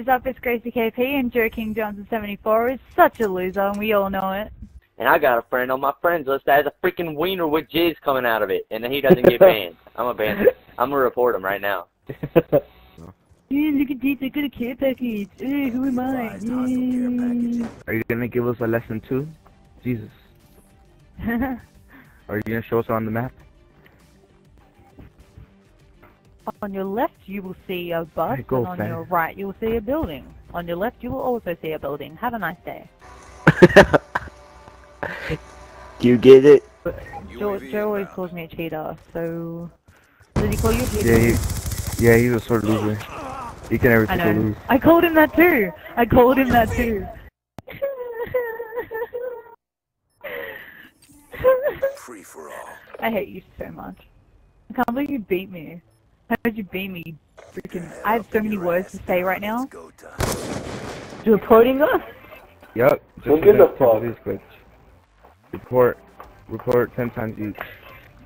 is up, it's Gracie Kp, and JoeKingJohnson74 is such a loser, and we all know it. And I got a friend on my friends list that has a freaking wiener with jizz coming out of it, and he doesn't get banned. I'm gonna report him right now. Yeah, look at this, I got a care package. Who am I? Yeah. Are you gonna give us a lesson too? Jesus. Are you gonna show us on the map? On your left, you will see a bus, right, and on your right, you will see a building. On your left, you will also see a building. Have a nice day. You get it? Joe always calls me a cheater, so... Did he call you a cheater? Yeah, he's a sort of loser. He can never take a lose. I called him that too! I called him that too! Free for all. I hate you so much. I can't believe you beat me. How did you beat me, you freaking... I have so many words to say right now. You're reporting us? Yep. Don't give a fuck. Report 10 times each.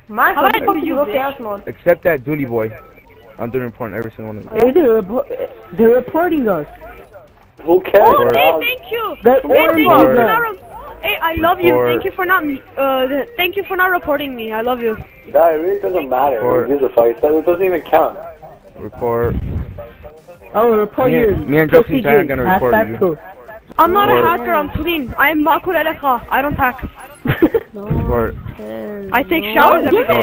My fuck you look out, man. Except that Zoolie boy. I'm doing report every single one of them. They're reporting us. Who cares? Oh, hey, thank you. Hey, I love you. Thank you for not reporting me. I love you. Nah, it really doesn't matter. It doesn't even count. Report. I will report you. Me and Justin are gonna report you. I'm not a hacker, I'm clean. I'm Makurelecha. I don't hack. Report. I take showers every day.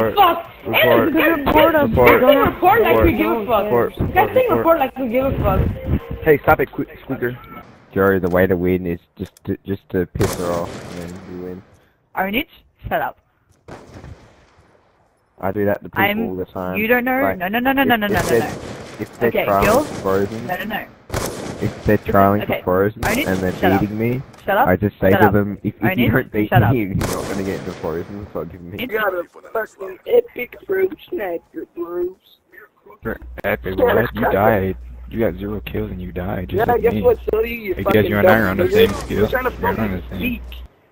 Report. Report like we give a fuck. Guys, think report like we give a fuck. Hey, stop it, quick, squeaker. Joey, the way to win is just to piss her off and then you win. Own it. Shut up. I do that to people all the time. You don't know? Like, no. If they're trialing frozen. No. If they're trialing for frozen and they're beating me, I just say to them, if you don't beat me, you're not gonna get into frozen, so give me. You got a fucking epic fruit snapper, Bruce. You're epic, what? You died. You got 0 kills and you died. Just yeah, guess what, Silly? You fucking died. Because you and I are on the same skill. You're trying to fucking speak.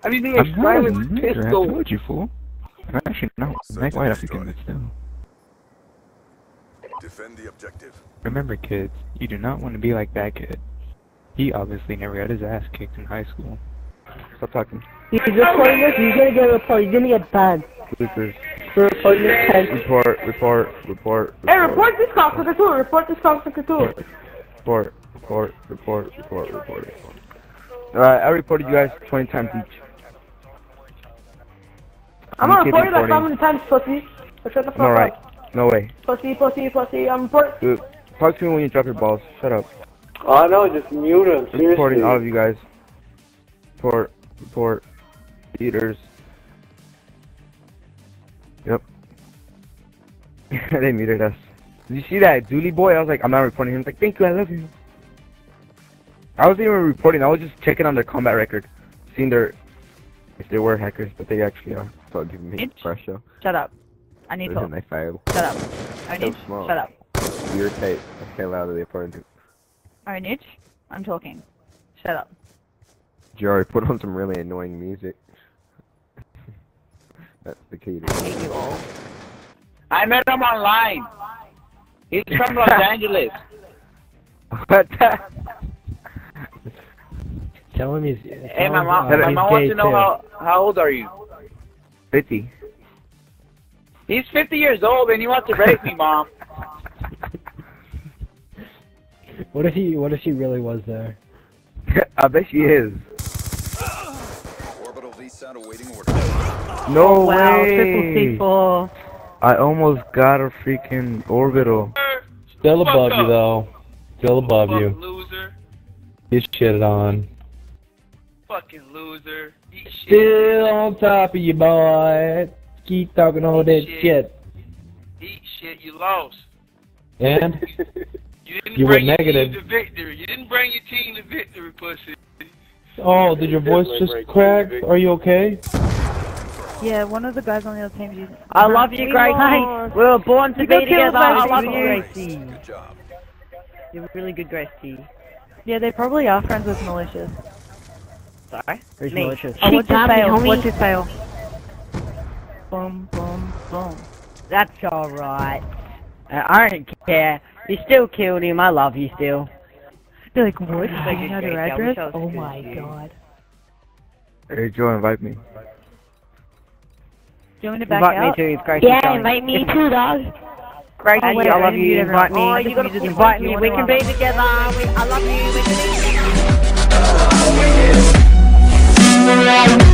I mean, being a silent pistol. I told you, fool. I'm actually not. Mike White, I think I'm still. Defend the objective. Remember, kids, you do not want to be like that kid. He obviously never got his ass kicked in high school. Stop talking. He's reporting this, you're gonna get a report, you're gonna get banned. Report. Hey, report this cockatoo, report this cockatoo. Report. Alright, I reported you guys 20 times each. I'm gonna report you like 500 times, pussy. Shut the fuck up. No way. Pussy, I'm report. Dude, talk to me when you drop your balls. Shut up. Oh no, just mute him. Seriously. I'm reporting all of you guys. Report. Eaters. Yep. They muted us. Did you see that Zoolie boy? I was like, I'm not reporting him. He's like, thank you, I love you. I wasn't even reporting. I was just checking on their combat record, seeing if they were hackers, but they actually are. So giving me pressure. Shut up. I need help. They fail. Shut up. Ownage. So shut up. Irritate. I fell out of the opponent. Ownage. I'm talking. Shut up. Joe, put on some really annoying music. That's the key to it. I hate you all. I met him online. He's from Los Angeles. What the? Tell him he's... Hey, my mom wants to know how old are you? 50. He's 50 years old and he wants to rape me, Mom. What if she really was there? I bet she is. Orbital descent awaiting order. No way! Wow, triple C4. I almost got a freaking orbital. Still above you though. Still above you. Loser. Get shitted on. Fucking loser. Still on top of you, boy. Keep talking all that shit. Eat shit, you lost. And? you were negative. You didn't bring your team to victory, pussy. Oh, did your voice just crack? Are you okay? Yeah, one of the guys on the other team. I love you, Gracie. We were born to be together. I love you, Gracie. You're really good, Gracie. Yeah, they probably are friends with malicious. Sorry? Who's malicious? I want you fail. Watch you fail. Boom, boom, boom. That's alright. I don't care. You still killed him. I love you still. They're like, what? Another address? Oh my god. Hey, Joe, invite me. Do you want me to back out? Invite me too, Gracie. Yeah, invite me too, dog. Gracie, I love you. Invite me. Invite me. We can be together. I love you. We can be together.